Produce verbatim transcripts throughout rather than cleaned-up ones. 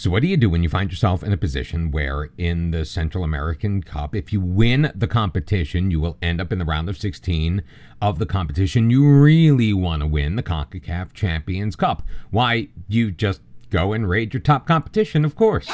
So what do you do when you find yourself in a position where in the Central American Cup, if you win the competition, you will end up in the round of sixteen of the competition you really want to win, the CONCACAF Champions Cup? Why, you just go and raid your top competition, of course.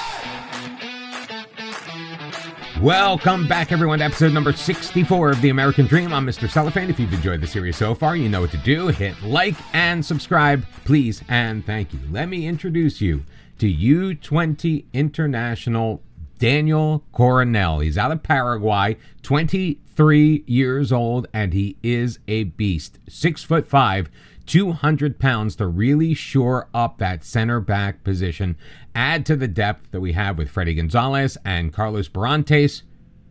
Welcome back, everyone, to episode number sixty-four of The American Dream. I'm Mister Cellophane. If you've enjoyed the series so far, you know what to do. Hit like and subscribe, please, and thank you. Let me introduce you to U twenty international Daniel Coronel. He's out of Paraguay, twenty-three years old, and he is a beast. Six foot five, two hundred pounds to really shore up that center back position. Add to the depth that we have with Freddie Gonzalez and Carlos Barrantes.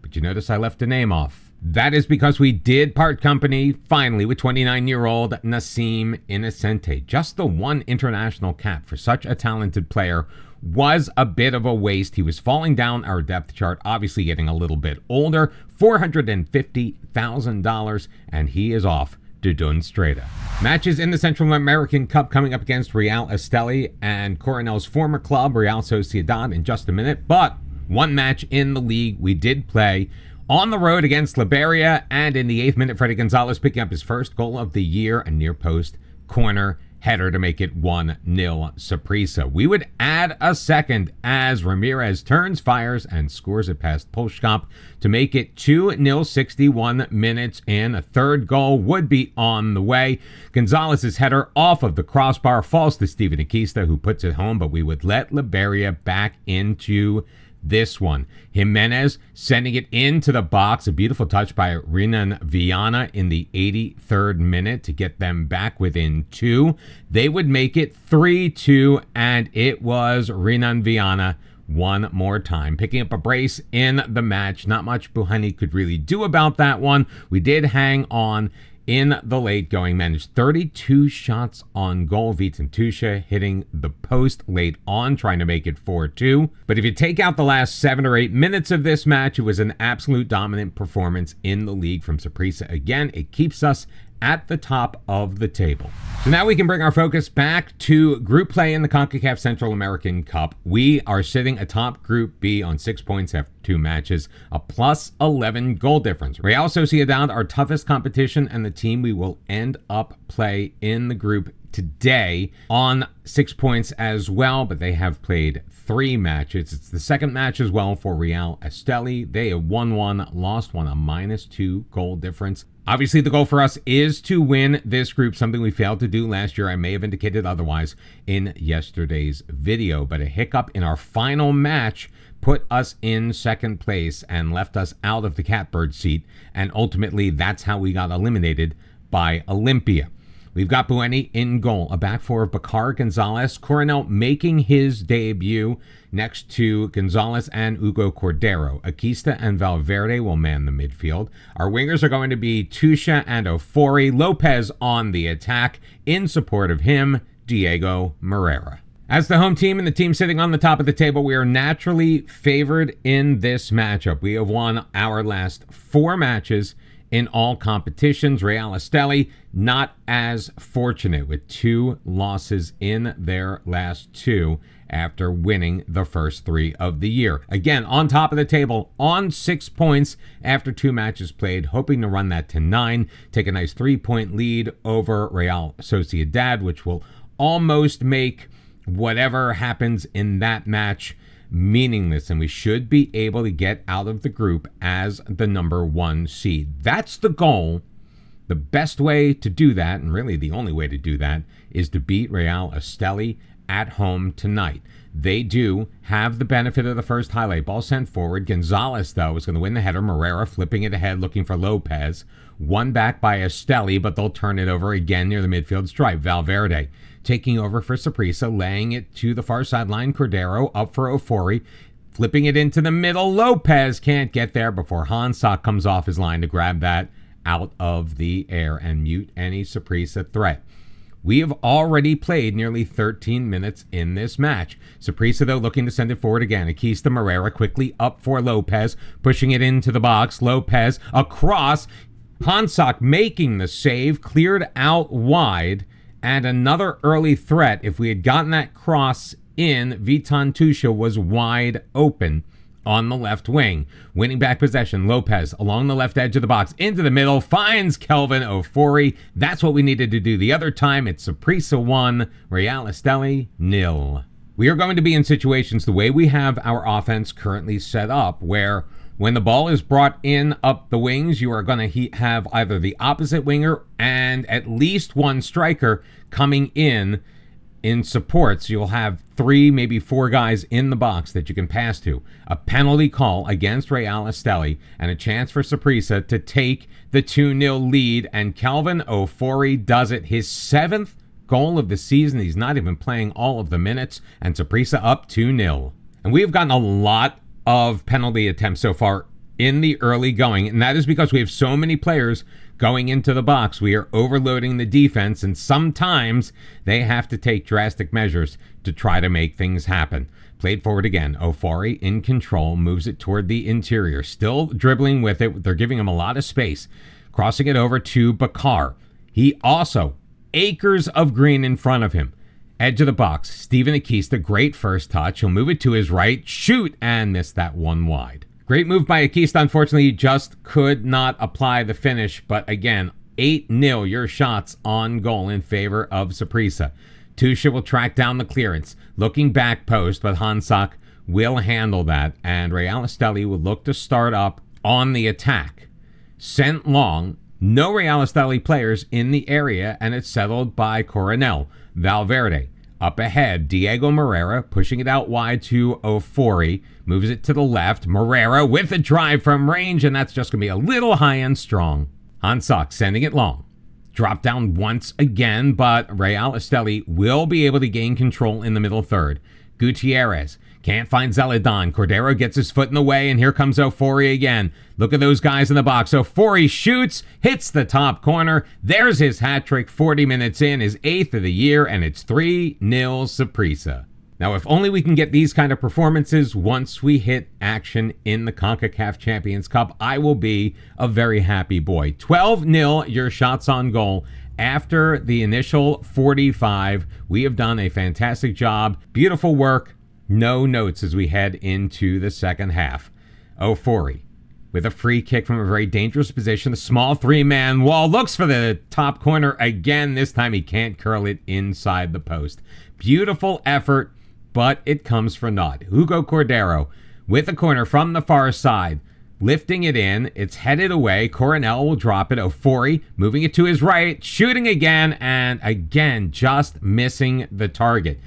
But you notice I left the name off. That is because we did part company finally with twenty-nine-year-old Nassim Innocente. Just the one international cap for such a talented player was a bit of a waste. He was falling down our depth chart, obviously getting a little bit older. four hundred fifty thousand dollars, and he is off to Dunstrada. Matches in the Central American Cup coming up against Real Esteli and Coronel's former club, Real Sociedad, in just a minute. But one match in the league we did play on the road against Liberia, and in the eighth minute, Freddie Gonzalez picking up his first goal of the year, a near post corner header to make it one nil Saprissa. We would add a second as Ramirez turns, fires, and scores it past Polskamp to make it two nil, sixty-one minutes in. A third goal would be on the way. Gonzalez's header off of the crossbar falls to Steven Aquista, who puts it home, but we would let Liberia back into this one. Jimenez sending it into the box. A beautiful touch by Renan Viana in the eighty-third minute to get them back within two. They would make it three two, and it was Renan Viana one more time, picking up a brace in the match. Not much Buheni could really do about that one. We did hang on in the late going, managed thirty-two shots on goal. Vitan Tusha hitting the post late on, trying to make it four two. But if you take out the last seven or eight minutes of this match, it was an absolute dominant performance in the league from Saprissa. Again, it keeps us at the top of the table. So now we can bring our focus back to group play in the CONCACAF Central American Cup. We are sitting atop Group B on six points after two matches, a plus eleven goal difference. Real Sociedad, our toughest competition, and the team we will end up play in the group today, on six points as well, but they have played three matches. It's the second match as well for Real Esteli. They have won one, lost one, a minus two goal difference. Obviously, the goal for us is to win this group, something we failed to do last year. I may have indicated otherwise in yesterday's video, but a hiccup in our final match put us in second place and left us out of the catbird seat, and ultimately, that's how we got eliminated by Olympia. We've got Buheni in goal, a back four of Bakar Gonzalez. Coronel making his debut next to Gonzalez and Hugo Cordero. Aquista and Valverde will man the midfield. Our wingers are going to be Tusha and Ofori. Lopez on the attack. In support of him, Diego Moreira. As the home team and the team sitting on the top of the table, we are naturally favored in this matchup. We have won our last four matches in all competitions. Real Esteli, not as fortunate, with two losses in their last two after winning the first three of the year. Again, on top of the table, on six points after two matches played, hoping to run that to nine, take a nice three-point lead over Real Sociedad, which will almost make whatever happens in that match meaningless, and we should be able to get out of the group as the number one seed. That's the goal. The best way to do that, and really the only way to do that, is to beat Real Esteli at home tonight. They do have the benefit of the first highlight ball sent forward. Gonzalez, though, is going to win the header. Moreira flipping it ahead, looking for Lopez. One back by Esteli, but they'll turn it over again near the midfield stripe. Valverde taking over for Saprissa, laying it to the far sideline. Cordero up for Ofori, flipping it into the middle. Lopez can't get there before Hansak comes off his line to grab that out of the air and mute any Saprissa threat. We have already played nearly thirteen minutes in this match. Saprissa, though, looking to send it forward again. Aquista, Moreira quickly up for Lopez, pushing it into the box. Lopez across. Hansak making the save, cleared out wide, and another early threat. If we had gotten that cross in, Vitan Tusha was wide open on the left wing. Winning back possession, Lopez along the left edge of the box, into the middle, finds Kelvin Ofori. That's what we needed to do the other time. It's Saprissa one, Real Esteli nil. We are going to be in situations the way we have our offense currently set up, where when the ball is brought in up the wings, you are going to have either the opposite winger and at least one striker coming in in supports. You'll have three, maybe four guys in the box that you can pass to. A penalty call against Real Esteli and a chance for Saprissa to take the two nil lead, and Kelvin Ofori does it. His seventh goal of the season. He's not even playing all of the minutes, and Saprissa up two nil. And we have gotten a lot of penalty attempts so far in the early going, and that is because we have so many players going into the box. We are overloading the defense, and sometimes they have to take drastic measures to try to make things happen. Played forward again. Ofori in control, moves it toward the interior, still dribbling with it. They're giving him a lot of space. Crossing it over to Bakar. He also, acres of green in front of him. Edge of the box. Steven Aquista, great first touch. He'll move it to his right, shoot, and miss that one wide. Great move by Aquista. Unfortunately, he just could not apply the finish. But again, eight nil, your shots on goal in favor of Saprissa. Tusha will track down the clearance. Looking back post, but Hansak will handle that. And Real Esteli will look to start up on the attack. Sent long. No Real Esteli players in the area, and it's settled by Coronel. Valverde. Up ahead, Diego Moreira pushing it out wide to Ofori. Moves it to the left. Moreira with a drive from range, and that's just going to be a little high and strong. Hansak sending it long. Drop down once again, but Real Esteli will be able to gain control in the middle third. Gutierrez can't find Zeladon. Cordero gets his foot in the way, and here comes Ofori again. Look at those guys in the box. Ofori shoots, hits the top corner. There's his hat trick. forty minutes in, his eighth of the year, and it's three nil Saprissa. Now, if only we can get these kind of performances once we hit action in the CONCACAF Champions Cup, I will be a very happy boy. twelve nil, your shots on goal. After the initial forty-five, we have done a fantastic job. Beautiful work. No notes as we head into the second half. Ofori with a free kick from a very dangerous position. The small three-man wall, looks for the top corner again. This time he can't curl it inside the post. Beautiful effort, but it comes for naught. Hugo Cordero with a corner from the far side. Lifting it in, it's headed away. Coronel will drop it. Ofori moving it to his right, shooting again, and again just missing the target.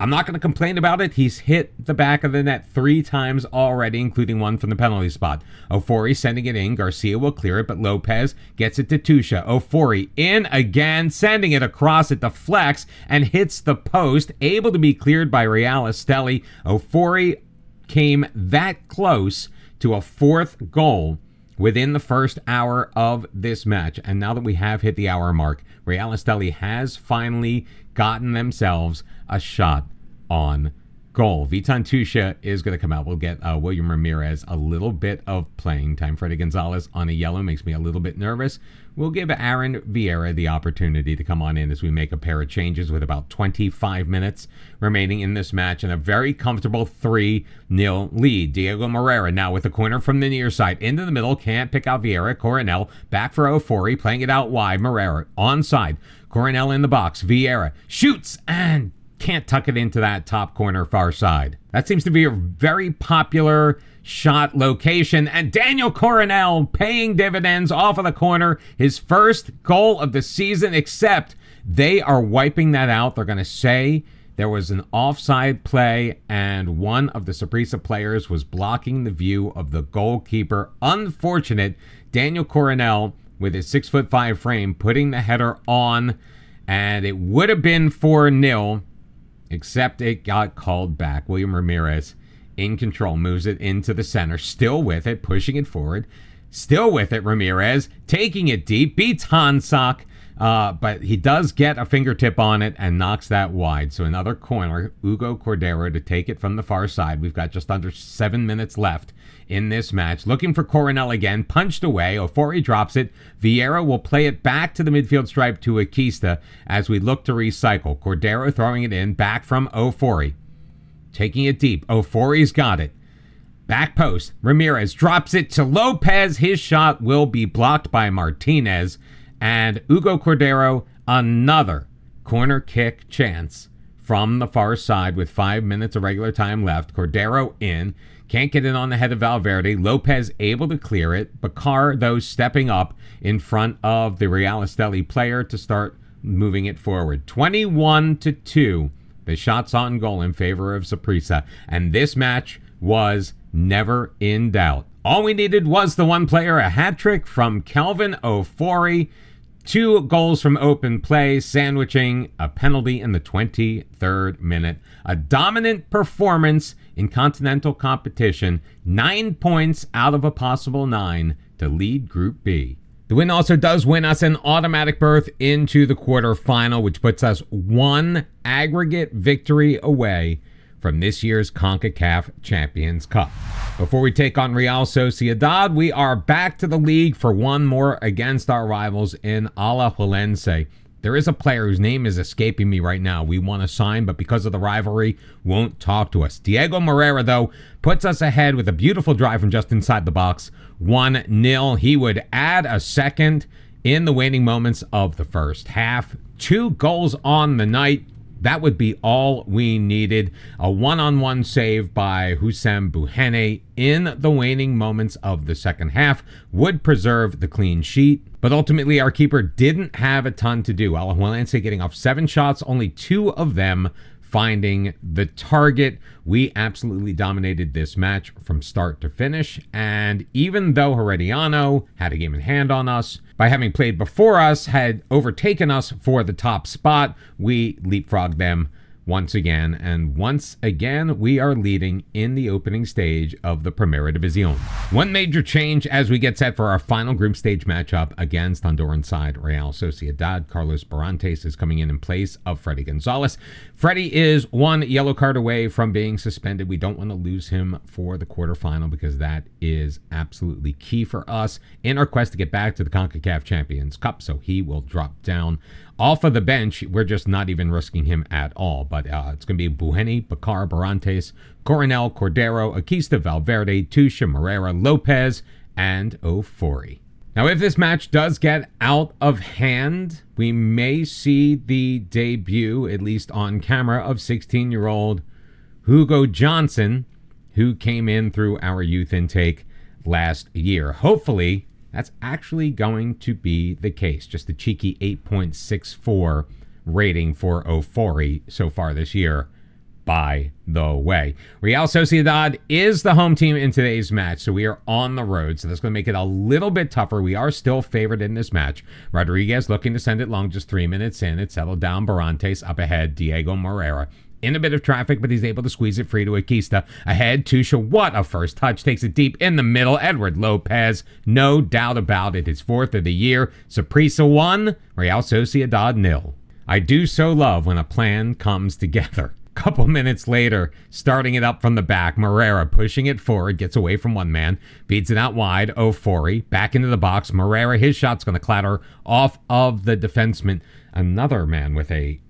I'm not going to complain about it. He's hit the back of the net three times already, including one from the penalty spot. Ofori sending it in. Garcia will clear it, but Lopez gets it to Tusha. Ofori in again, sending it across. It deflects and hits the post, able to be cleared by Real Esteli. Ofori came that close to a fourth goal within the first hour of this match. And now that we have hit the hour mark, Real Esteli has finally gotten themselves a shot on goal. Vitan Tusha is going to come out. We'll get uh, William Ramirez a little bit of playing time. Freddie Gonzalez on a yellow makes me a little bit nervous. We'll give Aaron Vieira the opportunity to come on in as we make a pair of changes with about twenty-five minutes remaining in this match and a very comfortable three nil lead. Diego Moreira now with a corner from the near side into the middle. Can't pick out Vieira. Coronel back for Ofori, playing it out wide. Moreira onside. Coronel in the box. Vieira shoots and can't tuck it into that top corner far side. That seems to be a very popular shot location, and Daniel Coronel paying dividends off of the corner. His first goal of the season, except they are wiping that out. They're going to say there was an offside play, and one of the Saprissa players was blocking the view of the goalkeeper. Unfortunate. Daniel Coronel with his six foot five frame putting the header on, and it would have been four nil. Except it got called back. William Ramirez in control, moves it into the center, still with it, pushing it forward, still with it. Ramirez taking it deep, beats Hansak, uh, but he does get a fingertip on it and knocks that wide. So another corner, Hugo Cordero to take it from the far side. We've got just under seven minutes left in this match. Looking for Coronel again, punched away. Ofori drops it. Vieira will play it back to the midfield stripe to Aquista as we look to recycle. Cordero throwing it in, back from Ofori. Taking it deep. Ofori's got it. Back post. Ramirez drops it to Lopez. His shot will be blocked by Martinez. And Hugo Cordero, another corner kick chance from the far side with five minutes of regular time left. Cordero in. Can't get it on the head of Valverde. Lopez able to clear it. Bakar, though, stepping up in front of the Real Esteli player to start moving it forward. twenty-one to two. The shots on goal in favor of Saprissa. And this match was never in doubt. All we needed was the one player, a hat trick from Kelvin Ofori, two goals from open play, sandwiching a penalty in the twenty-third minute. A dominant performance in continental competition, nine points out of a possible nine to lead Group B. The win also does win us an automatic berth into the quarterfinal, which puts us one aggregate victory away from this year's CONCACAF Champions Cup. Before we take on Real Sociedad, we are back to the league for one more against our rivals in Alajuelense. There is a player whose name is escaping me right now. We want to sign, but because of the rivalry, won't talk to us. Diego Moreira, though, puts us ahead with a beautiful drive from just inside the box. one nil. He would add a second in the waning moments of the first half. Two goals on the night. That would be all we needed. A one-on-one save by Hussam Buheni in the waning moments of the second half would preserve the clean sheet. But ultimately, our keeper didn't have a ton to do. Alajuelense getting off seven shots, only two of them finding the target. We absolutely dominated this match from start to finish. And even though Herediano had a game in hand on us, by having played before us, had overtaken us for the top spot, we leapfrogged them once again. And once again, we are leading in the opening stage of the Primera División. One major change as we get set for our final group stage matchup against Honduran side Real Sociedad. Carlos Barrantes is coming in in place of Freddie Gonzalez. Freddie is one yellow card away from being suspended. We don't want to lose him for the quarterfinal because that is absolutely key for us in our quest to get back to the CONCACAF Champions Cup. So he will drop down off of the bench. We're just not even risking him at all. But uh, it's going to be Buheni, Bakar, Barrantes, Coronel, Cordero, Aquista, Valverde, Tusha, Moreira, Lopez, and Ofori. Now, if this match does get out of hand, we may see the debut, at least on camera, of sixteen-year-old Hugo Johnson, who came in through our youth intake last year. Hopefully, that's actually going to be the case. Just a cheeky eight point six four rating for Ofori so far this year, by the way. Real Sociedad is the home team in today's match, so we are on the road, so that's going to make it a little bit tougher. We are still favored in this match. Rodriguez looking to send it long just three minutes in. It settled down. Barrantes up ahead. Diego Moreira in a bit of traffic, but he's able to squeeze it free to Aquista. Ahead, Tusha, what a first touch. Takes it deep in the middle. Edward Lopez, no doubt about it. His fourth of the year. Saprissa one, Real Sociedad nil. I do so love when a plan comes together. Couple minutes later, starting it up from the back, Moreira pushing it forward, gets away from one man, beats it out wide, Ofori back into the box. Moreira, his shot's going to clatter off of the defenseman. Another man with a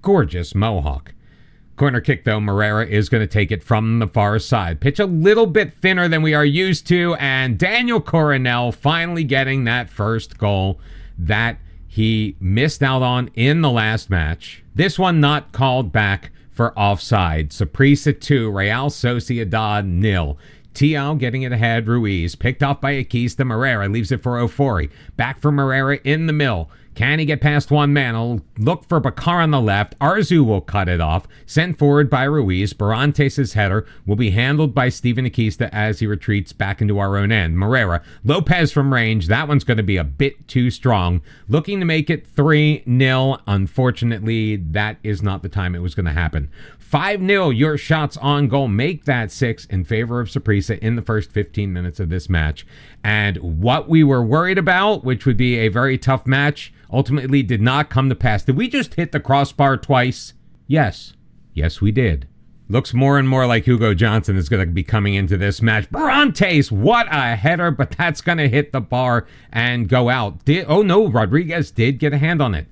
gorgeous mohawk. Corner kick, though. Moreira is going to take it from the far side. Pitch a little bit thinner than we are used to, and Daniel Coronel finally getting that first goal that he missed out on in the last match. This one not called back for offside. Saprissa two, Real Sociedad nil. Tiao getting it ahead. Ruiz picked off by Aquista. Moreira leaves it for Ofori. Back for Moreira in the middle. Can he get past one man? He'll look for Bakar on the left. Arzu will cut it off. Sent forward by Ruiz. Barrantes' header will be handled by Steven Aquista as he retreats back into our own end. Moreira. Lopez from range. That one's going to be a bit too strong. Looking to make it three nil. Unfortunately, that is not the time it was going to happen. five nil. Your shots on goal make that six in favor of Saprissa in the first fifteen minutes of this match. And what we were worried about, which would be a very tough match, ultimately did not come to pass. Did we just hit the crossbar twice? Yes. Yes, we did. Looks more and more like Hugo Johnson is going to be coming into this match. Barrantes, what a header, but that's going to hit the bar and go out. Did, oh, no, Rodriguez did get a hand on it.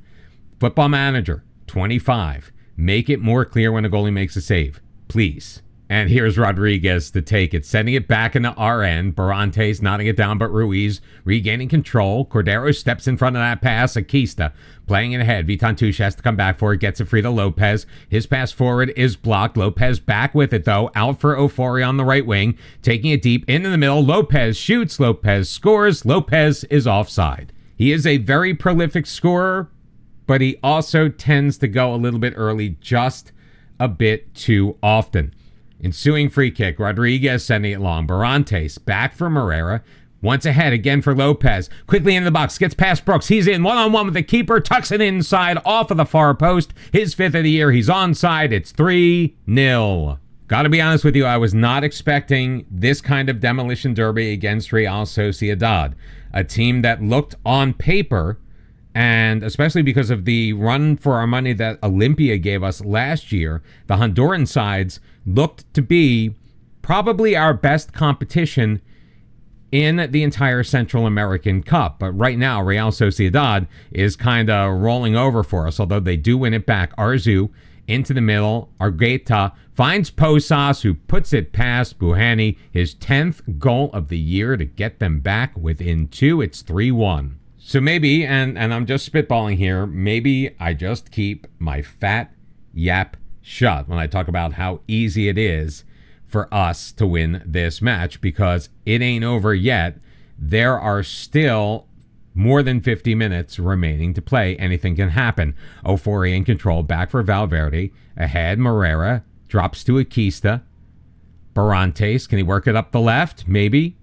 Football Manager, twenty-five. Make it more clear when a goalie makes a save. please. And here's Rodriguez to take it, sending it back into our end. Barrantes nodding it down, but Ruiz regaining control. Cordero steps in front of that pass. Aquista playing it ahead. Vitan Tusha has to come back for it. Gets it free to Lopez. His pass forward is blocked. Lopez back with it, though. Out for Ofori on the right wing. Taking it deep into the middle. Lopez shoots. Lopez scores. Lopez is offside. He is a very prolific scorer, but he also tends to go a little bit early just a bit too often. Ensuing free kick, Rodriguez sending it long. Barrantes back for Moreira. Once ahead again for Lopez. Quickly into the box, gets past Brooks. He's in one-on-one with the keeper, tucks it inside off of the far post. His fifth of the year, he's onside. It's three nil. Gotta be honest with you, I was not expecting this kind of demolition derby against Real Sociedad, a team that looked on paper, and especially because of the run for our money that Olympia gave us last year, the Honduran sides looked to be probably our best competition in the entire Central American Cup. But right now, Real Sociedad is kind of rolling over for us, although they do win it back. Arzu into the middle. Argueta finds Posas, who puts it past Buheni, his tenth goal of the year to get them back within two. It's three one. So maybe, and, and I'm just spitballing here, maybe I just keep my fat yap shut when I talk about how easy it is for us to win this match, because it ain't over yet. There are still more than fifty minutes remaining to play. Anything can happen. Ofori in control, back for Valverde. Ahead, Moreira drops to Aquista. Barrantes, can he work it up the left? Maybe.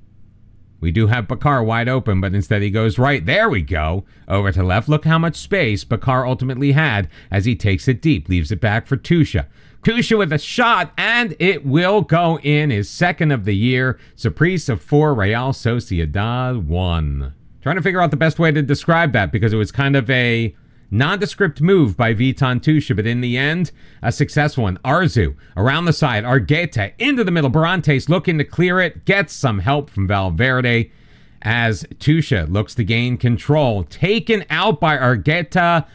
We do have Bakar wide open, but instead he goes right. There we go. Over to left. Look how much space Bakar ultimately had as he takes it deep. Leaves it back for Tusha. Tusha with a shot, and it will go in, his second of the year. Saprissa four, Real Sociedad one. Trying to figure out the best way to describe that, because it was kind of a nondescript move by Vitan Tusha, but in the end, a successful one. Arzu around the side. Argueta into the middle. Barrantes looking to clear it. Gets some help from Valverde as Tusha looks to gain control. Taken out by Argueta,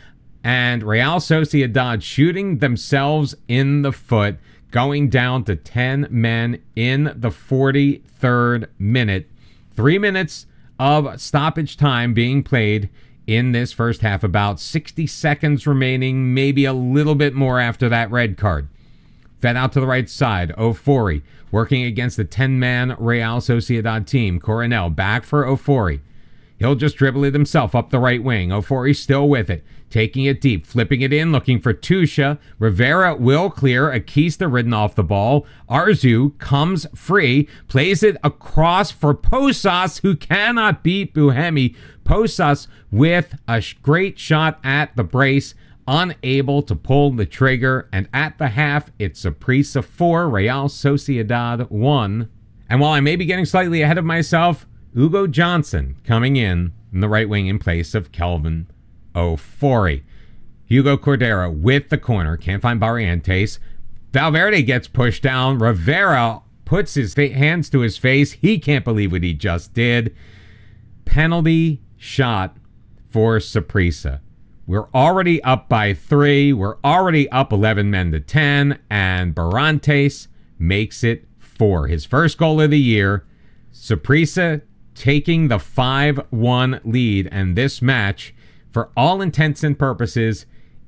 and Real Sociedad shooting themselves in the foot, going down to ten men in the forty-third minute. Three minutes of stoppage time being played in this first half, about sixty seconds remaining, maybe a little bit more after that red card. Fed out to the right side, Ofori working against the ten-man Real Sociedad team. Coronel back for Ofori. He'll just dribble it himself up the right wing. Ofori still with it, taking it deep, flipping it in, looking for Tusha. Rivera will clear. Aquista ridden off the ball. Arzu comes free, plays it across for Posas, who cannot beat Buhemi. Posas with a great shot at the brace, unable to pull the trigger. And at the half, it's Saprissa four, Real Sociedad one. And while I may be getting slightly ahead of myself, Hugo Johnson coming in in the right wing in place of Kelvin Ofori. Hugo Cordero with the corner. Can't find Barrantes. Valverde gets pushed down. Rivera puts his hands to his face. He can't believe what he just did. Penalty shot for Saprissa. We're already up by three. We're already up eleven men to ten. And Barrantes makes it four. His first goal of the year. Saprissa taking the five one lead. And this match, for all intents and purposes,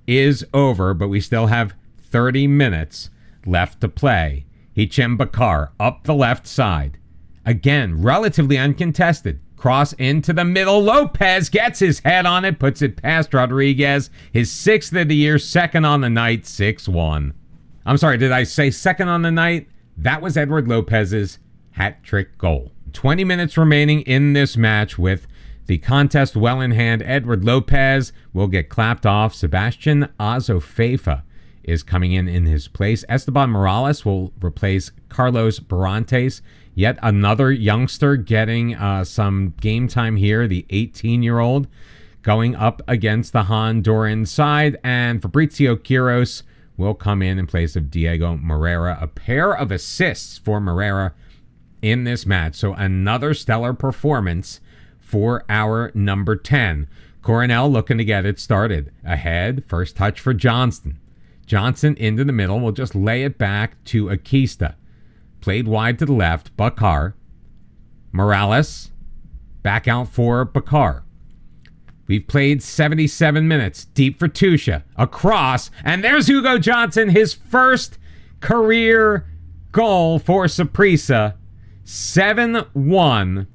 is over, but we still have thirty minutes left to play. Hichem Bakar up the left side. Again, relatively uncontested. Cross into the middle. Lopez gets his head on it, puts it past Rodriguez. His sixth of the year, second on the night, six one. I'm sorry, did I say second on the night? That was Edward Lopez's hat-trick goal. twenty minutes remaining in this match with the contest well in hand. Edward Lopez will get clapped off. Sebastian Azofeifa is coming in in his place. Esteban Morales will replace Carlos Barrantes. Yet another youngster getting uh, some game time here. The eighteen-year-old going up against the Honduran side. And Fabricio Quiros will come in in place of Diego Moreira. A pair of assists for Moreira in this match. So another stellar performance for our number ten. Coronel looking to get it started. Ahead, first touch for Johnston. Johnson into the middle. We'll just lay it back to Aquista. Played wide to the left. Bakar. Morales. Back out for Bakar. We've played seventy-seven minutes. Deep for Tusha. Across. And there's Hugo Johnson. His first career goal for Saprissa. seven one.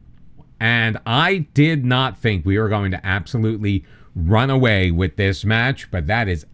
And I did not think we were going to absolutely run away with this match, but that is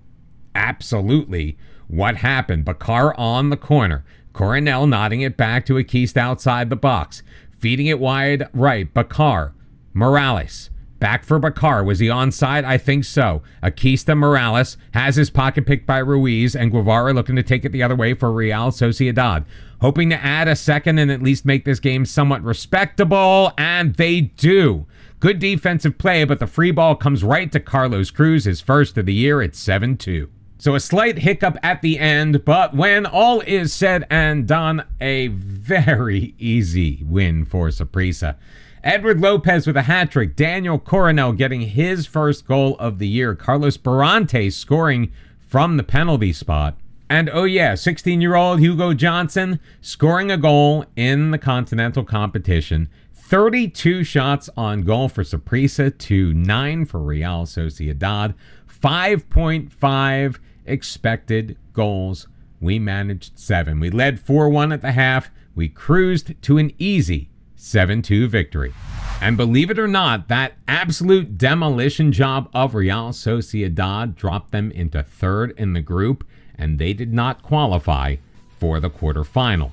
absolutely what happened. Bakar on the corner. Coronel nodding it back to Aquista outside the box. Feeding it wide right. Bakar. Morales. Back for Bakar. Was he onside? I think so. Aquista Morales has his pocket picked by Ruiz, and Guevara looking to take it the other way for Real Sociedad. Hoping to add a second and at least make this game somewhat respectable, and they do. Good defensive play, but the free ball comes right to Carlos Cruz, his first of the year at seven two. So a slight hiccup at the end, but when all is said and done, a very easy win for Saprissa. Edward Lopez with a hat-trick. Daniel Coronel getting his first goal of the year. Carlos Barrantes scoring from the penalty spot. And, oh yeah, sixteen-year-old Hugo Johnson scoring a goal in the continental competition. thirty-two shots on goal for Saprissa to nine for Real Sociedad. five point five expected goals. We managed seven. We led four one at the half. We cruised to an easy seven two victory. And believe it or not, that absolute demolition job of Real Sociedad dropped them into third in the group, and they did not qualify for the quarterfinal.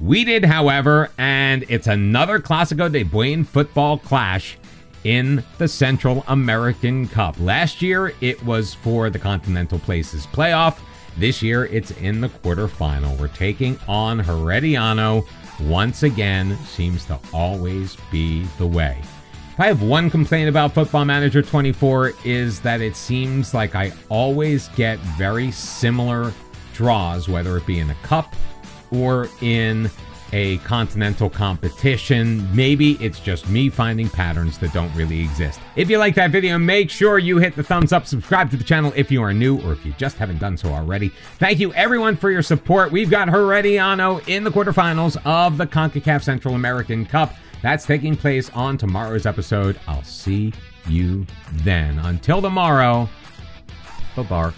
We did, however, and it's another Clásico de Buen football clash in the Central American Cup. Last year, it was for the Continental Places playoff. This year, it's in the quarterfinal. We're taking on Herediano. Once again, seems to always be the way. If I have one complaint about Football Manager twenty-four, is that it seems like I always get very similar draws, whether it be in a cup or in a continental competition. Maybe it's just me finding patterns that don't really exist. If you like that video, make sure you hit the thumbs up, subscribe to the channel if you are new or if you just haven't done so already. Thank you everyone for your support. We've got Herediano in the quarterfinals of the CONCACAF Central American Cup. That's taking place on tomorrow's episode. I'll see you then. Until tomorrow, bye-bye.